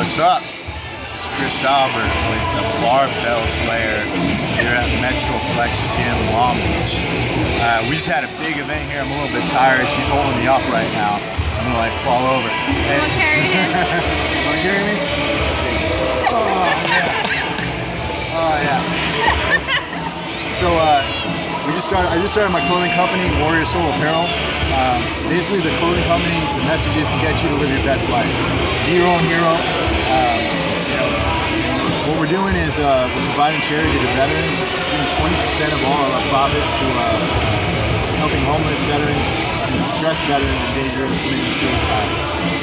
What's up? This is Chris Albert with the Barbell Slayer here at Metroplex Gym Long Beach. We just had a big event here. I'm a little bit tired. She's holding me up right now. I'm gonna like fall over. You wanna carry him? You wanna carry me? Oh yeah. Oh yeah. So I just started my clothing company, Warrior Soul Apparel. Basically, the clothing company, the message is to get you to live your best life. Be your own hero. What we're doing is we're providing charity to veterans. 20% of all of our profits to helping homeless veterans, and distressed veterans in danger of committing suicide.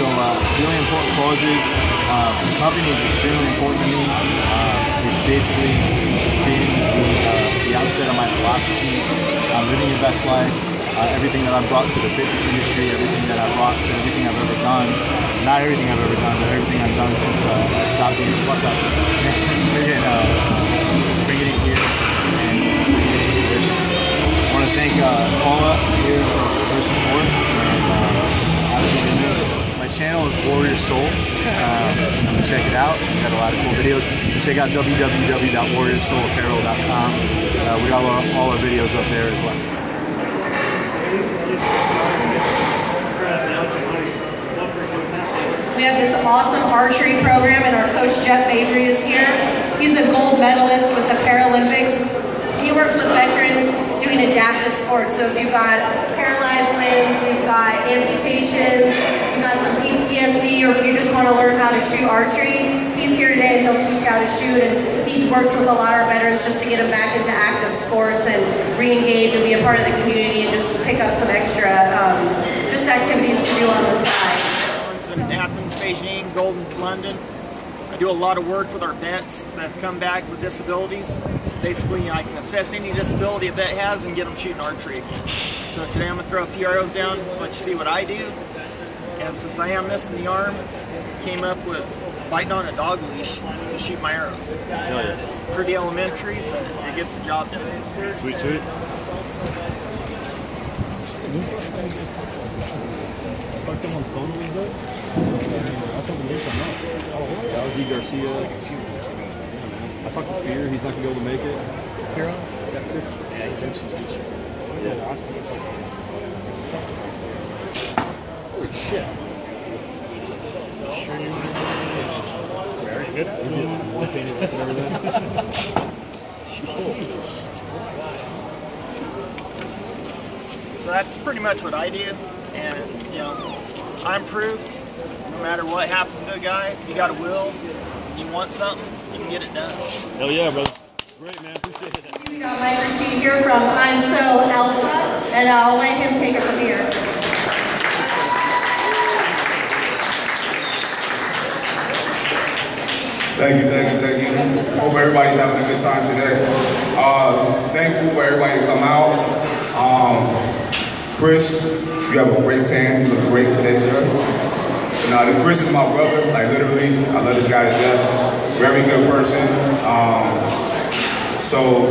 So really important causes. The company is extremely important to me. It's basically creating the outset of my philosophies, living your best life, everything that I've brought to the fitness industry, everything that I've brought to everything I've ever done. Not everything I've ever done, but everything I've done since I stopped being a fuck up. Bringing it here and bringing it to the business. I want to thank Paula here for her support. My channel is Warrior Soul. Check it out. We've got a lot of cool videos. Check out www.warriorsoulapparel.com. We got all our videos up there as well. We have this awesome archery program, and our coach Jeff Fabry is here. He's a gold medalist with the Paralympics. He works with veterans doing adaptive sports. So if you've got paralyzed limbs, you've got amputations, you've got some PTSD, or if you just want to learn how to shoot archery, he's here today and he'll teach you how to shoot. And he works with a lot of veterans just to get them back into active sports and re-engage and be a part of the community and just pick up some extra just activities to do on the side. In Athens, Beijing, Golden, London. I do a lot of work with our vets that have come back with disabilities. Basically, I can assess any disability a vet has and get them shooting archery again. So today I'm going to throw a few arrows down, let you see what I do. And since I am missing the arm, I came up with biting on a dog leash to shoot my arrows. Brilliant. It's pretty elementary, but it gets the job done. Sweet, sweet. Fucked them on the phone a little bit. I thought we missed them up. Oh, yeah, I was E Garcia. Like a few minutes ago. I talked to Fear. He's not going to be able to make it. Fear? Yeah, he's MCC. Yeah, awesome. Holy shit. Sure you want to go? Very good. We did. We painted it and everything. So that's pretty much what I do. And, you know, I'm proof, no matter what happens to a guy, if you got a will, you want something, you can get it done. Hell yeah, brother. Great, man. Appreciate it. We got Mike Rashid here from I'm So Alpha, and I'll let him take it from here. Thank you, thank you, thank you. Hope everybody's having a good time today. Thankful for everybody to come out. Chris, you have a great tan. You look great today, sir. Now, Chris is my brother. Like, literally, I love this guy to death. Very good person. So,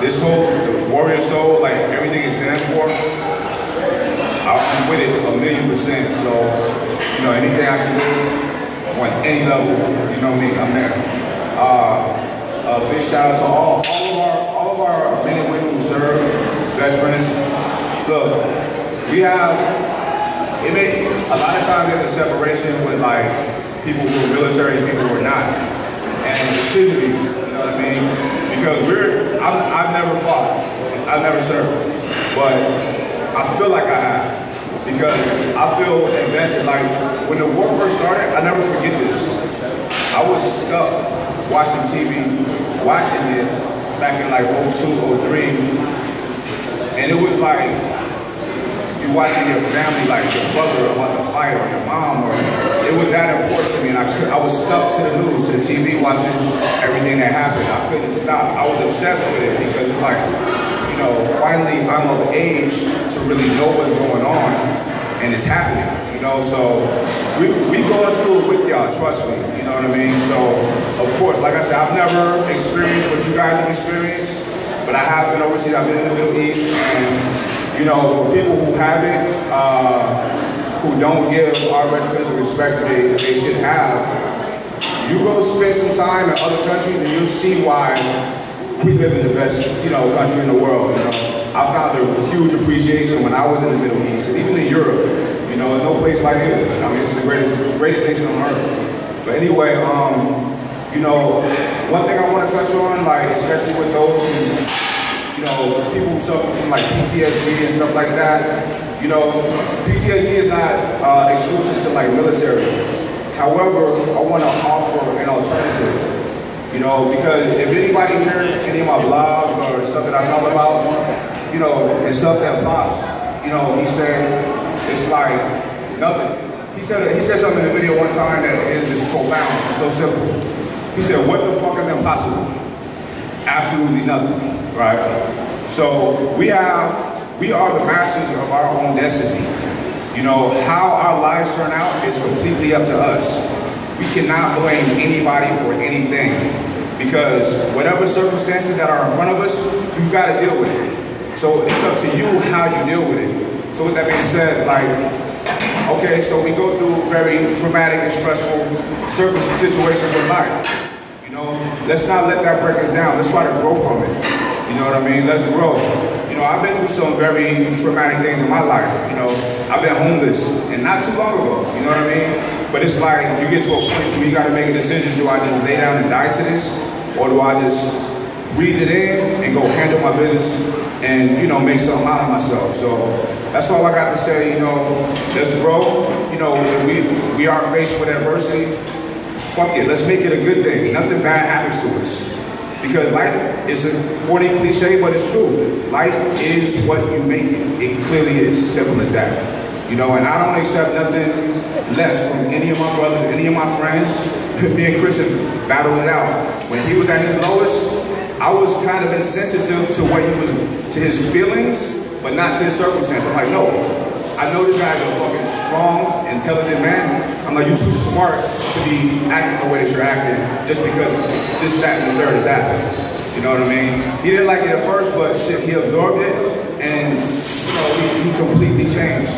this whole Warrior Soul, like, everything it stands for, I'm with it 1,000,000%. So, you know, anything I can do on any level, you know me, I'm there. A big shout out to all of our men and women who serve, veterans. Look. We have, a lot of times there's a separation with like people who are military and people who are not. And it shouldn't be, you know what I mean? Because I've never fought, I've never served. But I feel like I have. Because I feel invested. Like when the war first started, I never forget this. I was stuck watching TV, watching it back in like 02, 03. And it was like, watching your family, like your brother about to fight, or your mom, or it was that important to me, and I was stuck to the news, to the TV, watching everything that happened. I couldn't stop. I was obsessed with it because it's like, you know, finally I'm of age to really know what's going on, and it's happening, you know. So we going through it with y'all, trust me, you know what I mean. So of course, like I said, I've never experienced what you guys have experienced, but I have been overseas. I've been in the Middle East, and you know, for people who haven't, who don't give our veterans the respect that they should have, time in other countries and you'll see why we live in the best, you know, country in the world, you know. I found a huge appreciation when I was in the Middle East, and even in Europe, you know, no place like it. I mean, it's the greatest nation on earth. But anyway, you know, one thing I want to touch on, like, especially with those who, you know, people who suffer from like PTSD and stuff like that, you know, PTSD is not exclusive to like military. However, I want to offer an alternative, you know, because if anybody here, any of my blogs or stuff that I talk about, you know, and stuff that pops, you know, he said, it's like nothing. He said something in the video one time that is just profound, it's so simple. He said, what the fuck is impossible? Absolutely nothing, right? So we are the masters of our own destiny. You know, how our lives turn out is completely up to us. We cannot blame anybody for anything, because whatever circumstances that are in front of us, you gotta deal with it. So it's up to you how you deal with it. So with that being said, like, okay, so we go through very traumatic and stressful situations in life. You know, let's not let that break us down. Let's try to grow from it. You know what I mean? Let's grow. You know, I've been through some very traumatic things in my life. You know, I've been homeless, and not too long ago, you know what I mean? But it's like, you get to a point where you gotta make a decision, do I just lay down and die to this? Or do I just breathe it in and go handle my business and, you know, make something out of myself? So that's all I got to say, you know, let's grow. You know, we are faced with adversity. Fuck it, let's make it a good thing. Nothing bad happens to us. Because life is a corny cliche, but it's true. Life is what you make it. It clearly is, simple as that. You know, and I don't accept nothing less from any of my brothers, any of my friends. Me and Chris battled it out. When he was at his lowest, I was kind of insensitive to what he was, to his feelings, but not to his circumstance. I'm like, no, I know this guy's a fucking strong, intelligent man. I'm like, you're too smart to be acting the way that you're acting just because this, that, and the third is happening. You know what I mean? He didn't like it at first, but shit, he absorbed it, and you know, he completely changed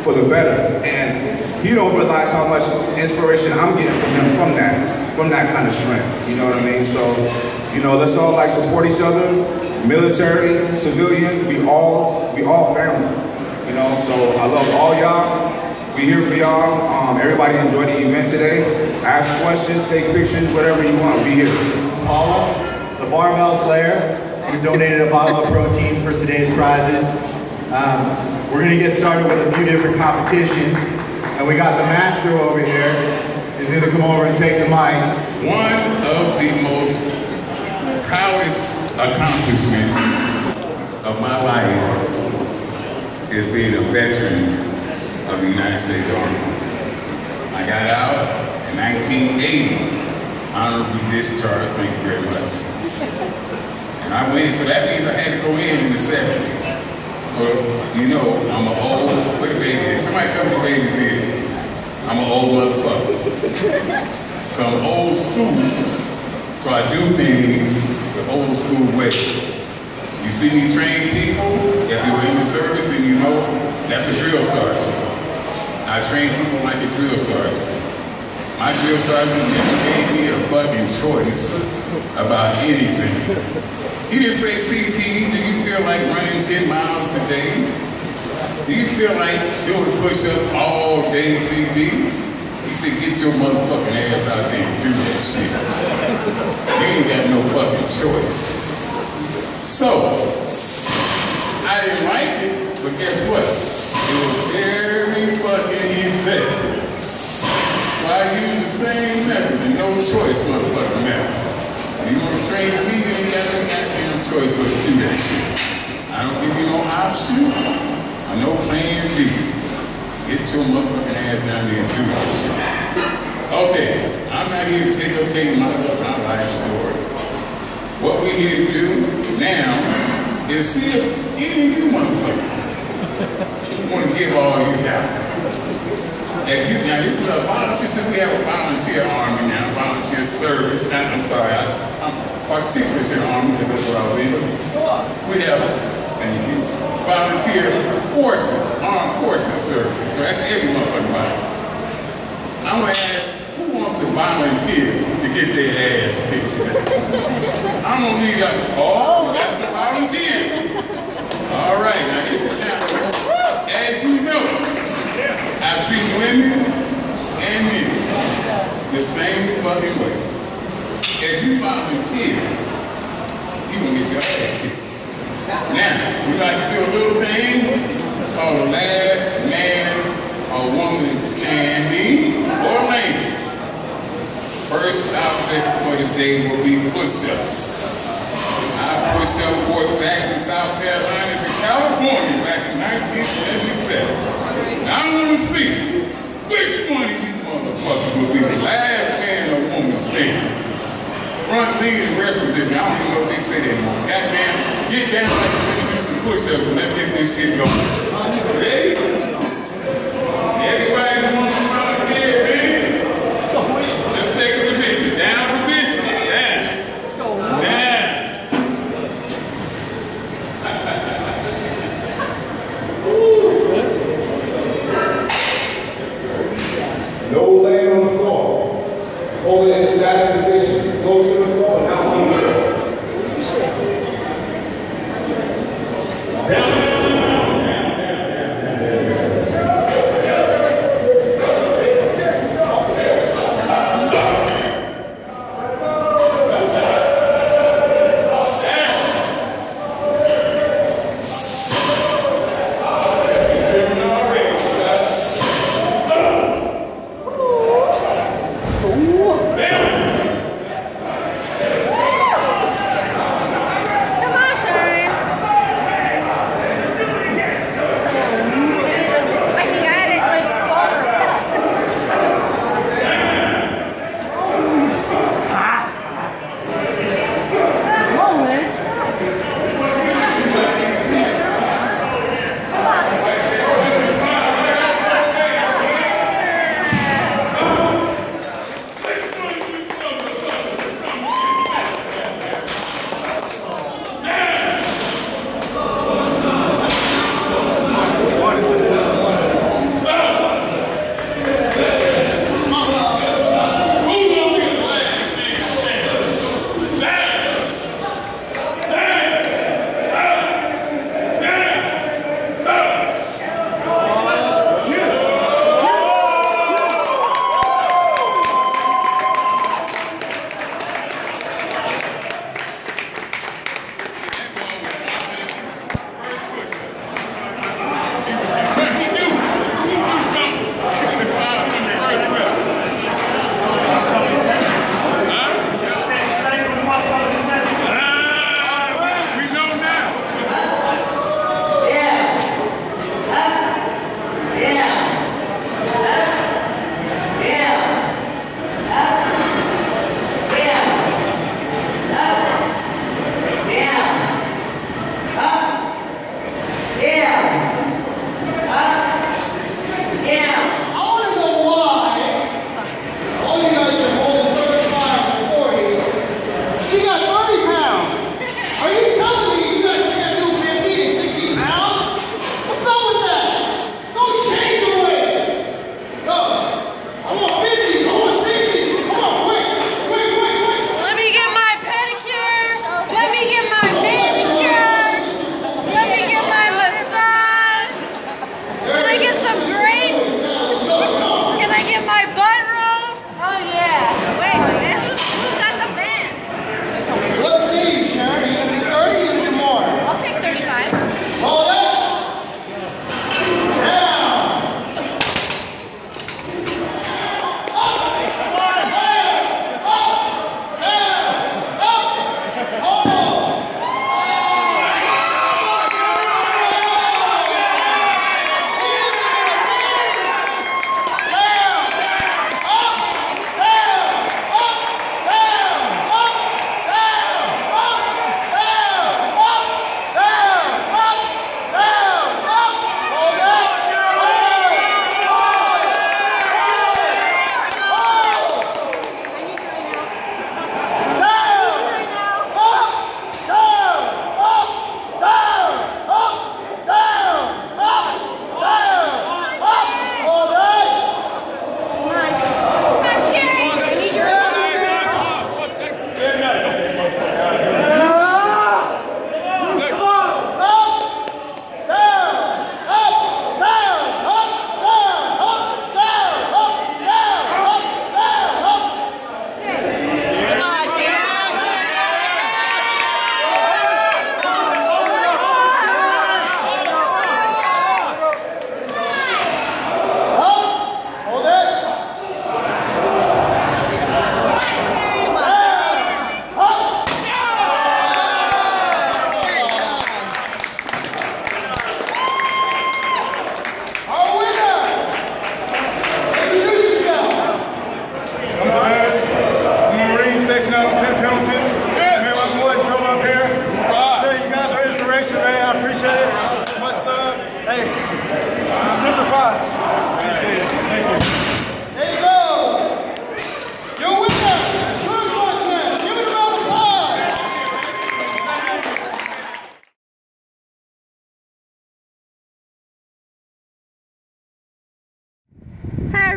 for the better. And you don't realize how much inspiration I'm getting from him from that kind of strength. You know what I mean? So, you know, let's all like support each other, military, civilian. We all family. You know, so I love all y'all. We here for y'all. Everybody enjoy the event today. Ask questions, take pictures, whatever you want. We here. Paula, the Barbell Slayer, who donated a bottle of protein for today's prizes. We're gonna get started with a few different competitions, and we got the master over here. He's gonna come over and take the mic. One of the most proudest accomplishments of my life is being a veteran of the United States Army. I got out in 1980, honorably discharged, thank you very much. And I waited, so that means I had to go in the 70s. So, you know, I'm an old, what a baby is. Somebody come to babies here. I'm an old motherfucker. So I'm old school, so I do things the old school way. You see me train people, if you were in the service, then you know that's a drill sergeant. I train people like a drill sergeant. My drill sergeant never gave me a fucking choice about anything. He didn't say, CT, do you feel like running 10 miles today? Do you feel like doing push-ups all day, CT? He said, get your motherfucking ass out there and do that shit. You ain't got no fucking choice. So, I didn't like it, but guess what? It was very fucking effective. So I used the same method, the no choice motherfucking method. If you want to train with me, you ain't got no goddamn choice but to do that shit. I don't give you no option or no plan B. Get your motherfucking ass down there and do that shit. Okay, I'm not here to take up my life story. What we're here to do now is see if any of you motherfuckers want to give all you got. Now this is a volunteer, since we have a volunteer army now, volunteer service. Now, I'm sorry, I'm particular to the army because that's what I live in. We have, thank you, volunteer forces, armed forces service. So that's every motherfucking body. I'm gonna ask, who wants wants to volunteer to get their ass kicked today. I'm gonna leave like, oh, that's the volunteers. All right, now you sit down. As you know, I treat women and men the same fucking way. If you volunteer, you gonna get your ass kicked. Now, we like to do a little thing called last man or woman standing or lady. First object for the day will be push-ups. I pushed up Fort Jackson, South Carolina to California back in 1977. Now I want to see which one of you motherfuckers will be the last man or woman standing. Front lead and rest position. I don't even know if they say that anymore. Goddamn, get down like you're going to do some push-ups and let's get this shit going. Ready?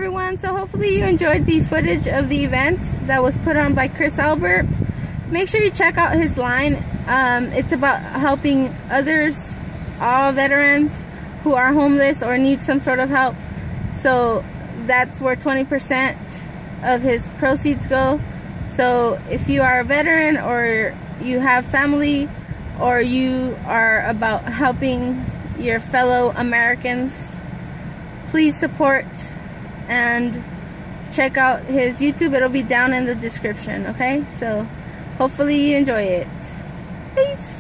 everyone. So hopefully you enjoyed the footage of the event that was put on by Chris Albert. Make sure you check out his line. It's about helping others, all veterans who are homeless or need some sort of help. So that's where 20% of his proceeds go. So if you are a veteran or you have family or you are about helping your fellow Americans, please support and check out his YouTube. It'll be down in the description, okay? So hopefully you enjoy it. Peace!